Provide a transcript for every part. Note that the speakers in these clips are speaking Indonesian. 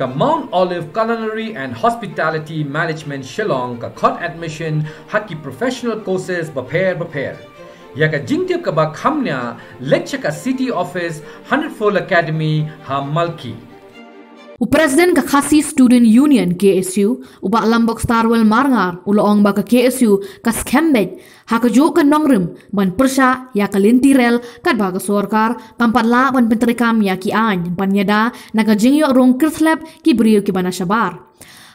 ka Mount Olive Culinary and Hospitality Management Shillong ka khot admission haki professional courses prepare. Ya ka jingtiap ka ba khamnya lecture ka City Office 104 Academy ha Malki. U Presiden ka Khasi Student Union KSU, uba Lambok Starwell Marngar, ula ong ba ka KSU ka skembej, haka jo ka nongrim, ban persya ya ka lintirel, kad ba ka sorkar, pampatla ban penterikam ya ki an, panyada, naka jingyo rong kirslep ki brio ki bana shabar.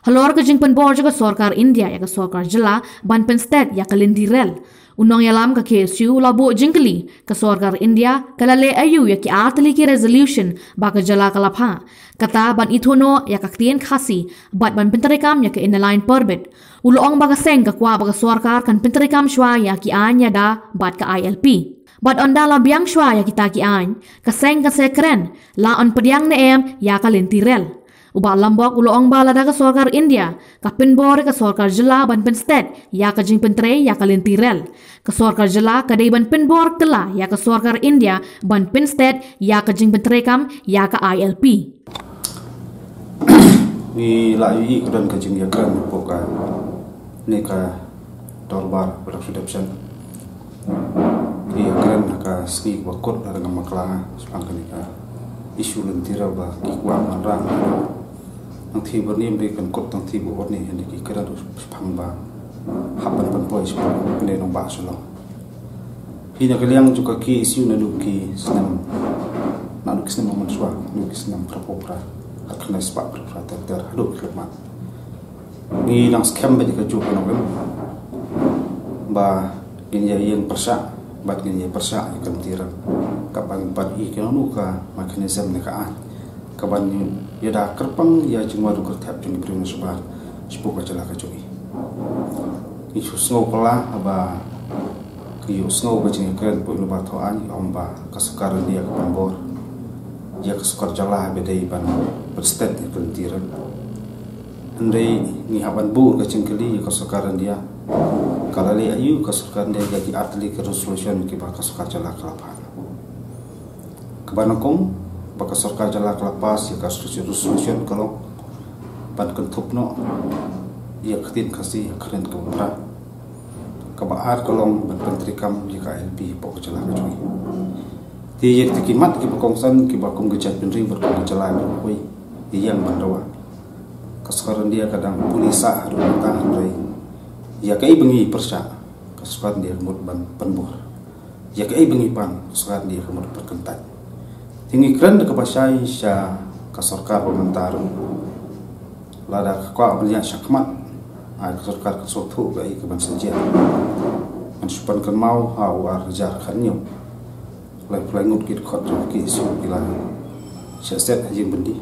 Halor ka jing penbor ja ka sorkar India ya ka sorkar Jylla, ban penstet ya ka lintirel. Unong yalam ka KSU labo jingkali ka sorkar India kala le ayu ya ki atli ki resolution baka Jylla kalapha kata ban ithono ya ka klien Khasi bat ban penterikam ya ka inline permit ulong baka seng ka kwa baka sorkar kan penterikam shwa ya ki anya da bat ka ILP bat onda la biang shwa ya kita ki an ka seng ka sekren la on pediang ne em ya ka lentirel uba Lambok ulong bala da ka sorkar India ka pinbor ka sorkar Jylla ban penstet ya ka jing pentre ya ka lentirel ka sorkar Jylla ka dei ban pinbor kala ya ka sorkar India ban penstet ya ka jing pentre kam ya ka ILP ni la yi kudan ka jing ya kan poka ne ka torbar production option ni kan ka sik bakot na ngamakla spangka ni ka isu lentirel ba ki kwa manra Tang tiba ni berikan kot tang tiba kot ni yang dikira tu sepang bang hapan penpoy sepang pendai nong bang Shillong. Hina kaliang juga ki isu naduki senam naduk senam manusia naduk senam perapopra akan sepak perapra ter haduk kelemat. Ni nang scam bagi kerja penong lem bah genjaian persa bat genjaian persa ikan tiram kapan pat ikan nuka mekanisme nekaan kapan ya da kerpang ya jingwa do kertap jing bring subar sepuk aja lah kacugi isu snow pala aba kriyo snow bajing kren pun ba to ani omba kasukar dia ke pembor ya kasukar Jylla bedai ban perstet ni pentiran andai ni haban bu ka cingkeli kasukar dia kalali ayu kasukar dia jadi atli ke resolution ki ba kasukar Jylla kelapa kebanakong baka sorkar Jylla kelapas ya kasih resolution kalau ban kentupno ya ketin kasih keren kebenaran kebaar kalau ban pentrikam jika LP pokok Jylla kecuali dia yang dikimat ke pekongsan ke bakung gejat penri berkong Jylla berkui dia yang bandawa kesukaran dia kadang pulisa haru matang haru ya kei bengi persya kesukaran dia kemud ban penbor ya kei bengi pan kesukaran dia kemud berkentat tinggi keren de kapasai sya kasorkar pementaru lada kakwa belian syakmat ay kasorkar kasotu gai keban senja mensupan kenmau hawar jar khanyo lai plai ngut kit khot ki su bilang sya set ajing bendi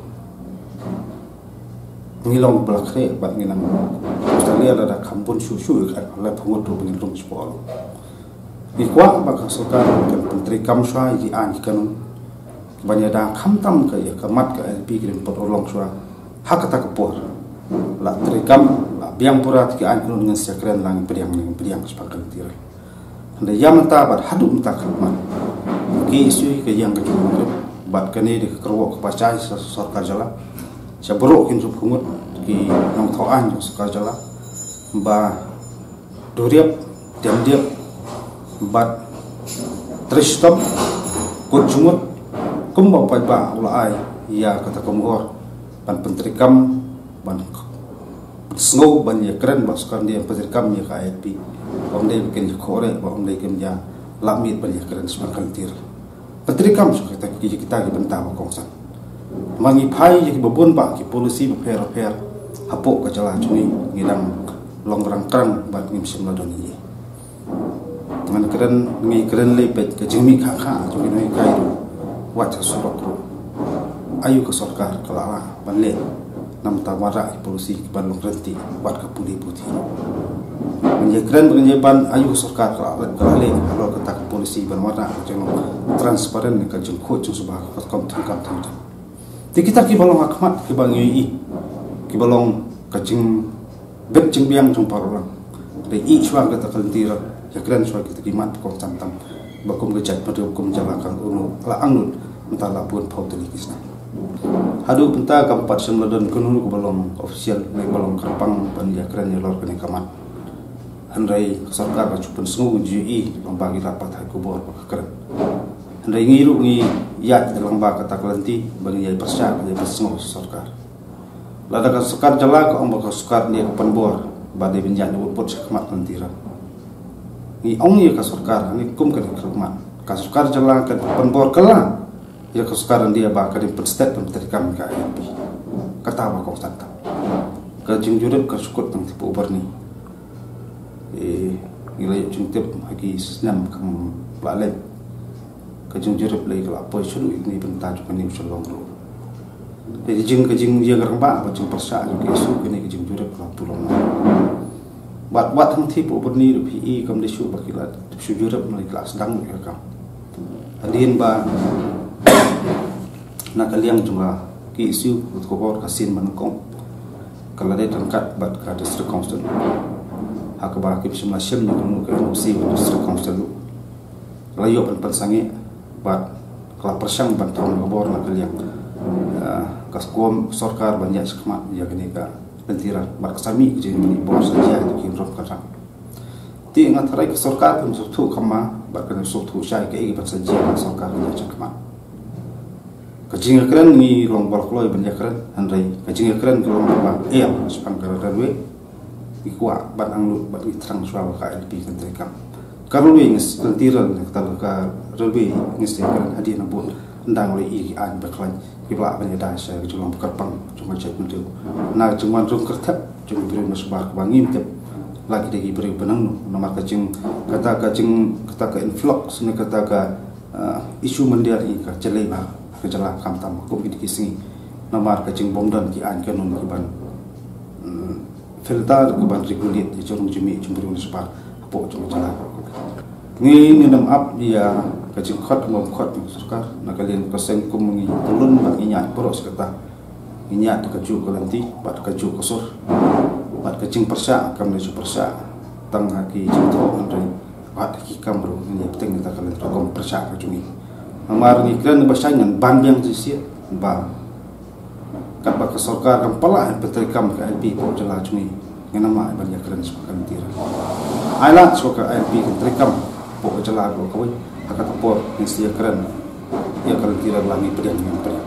ngilong belakre bat nginang Australia lada kampun susu kat lai pungut tu ngilong spol ikwa bak kasorkar kan menteri kamswa ji an kan banyada kamtam ka ya kamat ka LP kirim pot olong swa hak kata kepor la terikam la biang purat ki an kun ngan sekren lang periang sepakan tir anda yang tabat hadum tak kamat ki isu ke yang kejung bat kene de kerwok pasai sorkar Jylla sabro kin subhungut ki nang thoan sorkar Jylla ba duriap dem diap bat tristom kujungut kumba pai ba ulai ya kata komor ban pentrikam ban snow ban ya keren baskan dia pentrikam ya KIP om dei bikin kore ba om dei kemja lamit ban ya keren semakan tir pentrikam suka kita bentah kongsan mangi pai ya bebon ba ki polisi per hapo ka Jylla cuni ngidang long rangkrang ban ngim semla doni dengan keren ngi keren lepet ke jimi kakha cuni noi kai wajah sorok ayu ke sorkar kelala banle nam tawara polisi bandung renti buat ke puli putih menjekran penyeban ayu sorkar kelale kalau ketak polisi berwarna transparan ke jengkut subah kom tangkap tangkap di kita ki balong akmat ki bang yi ki balong kacing bet jeng biang jong parolang de i chuang ke takentira jekran chuang kita kimat kom tantam bakum gejat pada hukum Jylla kang unu la angnut mentala pun pau telikisna Aduh bentar kampat semladon kenuru belum official naik belum kerpang panjang keren nyelor kene kamat. Handai sarkar cupen sengu ji lomba kita pat aku bor keren. Handai ngiru ngi yat lomba kata kelanti bang yai persia yai sengu sarkar. Lada kasukar jelak omba kasukar ni kepen bor badai benjang nyebut sakmat mentira. Ngi ong ye kasukar ni kum kene kerman. Kasukar jelak kepen bor kelang. Ya kesukaran dia bakal di statement dari kami ke IMP ketawa kau santam ke jengjurup ke syukur tentang tipe uber nih gila yuk jengtip lagi senam ke balik ke jengjurup lagi kelapa isun ini bentar juga nih usul longgro jadi jeng ke jeng dia gerembak macam persa juga isu ini ke jengjurup kelapa longgro buat-buat tentang tipe uber nih lebih kamu disu bagi lah jengjurup melalui kelas sedang mereka hadirin bah nak kalian cuma ki isu kobor kasin manukong kalau ada tangkat bat ka distrik council hak ba ki bisma shim nak nu ka usi distrik council layo pan pansangi bat kala persang ban tong kobor nak kalian kaskom sarkar banyak skma ya gini ka pentira bar kasami je ni bos saja ki rob ka ti ngat rai sarkar pun sutu kama bar ka sutu syai ka igi saja sarkar ni skma kajing keren ni ruang balkloi banyak keren handai kajing keren kalau apa iya sepang karadarwe ikwa bat anglut bat itrang suara KLP kentri kam kalau lu ingis kentiran kalau ka rebe ingis keren hadiah nabun endang oleh iki an baklan ibla penyedai saya kecuali kerpang cuma cek mentu nah cuma rum kertep cuma beri masbar kebangim tep lagi dagi beri benang nama kajing kata ka influx ni kata ka isu mendari ka celeba kejelah kamtam aku begini kisih nomor kecing bom dan kian kanon keban filter keban regulit di corong jemi cemburu separ apok cuma jalan ini ngedam up dia kecing khot ngom khot surkar nak kalian kesen kum mengi telun bak inyak boros kata inyak keju kelanti bat keju kesur bat kecing persa kam lesu persa tang haki jito andre bat haki kam bro ini penting kita kalian rokom persa kecumi amar ni keren basangan ban yang sisir ban kat bak sarkar kam pala petrikam ka IP ko jala cumi ngena ma banyak keren sepakan tira alat soka IP petrikam ko jala ko koi akat por ni sia keren ya keren tira lagi pedang yang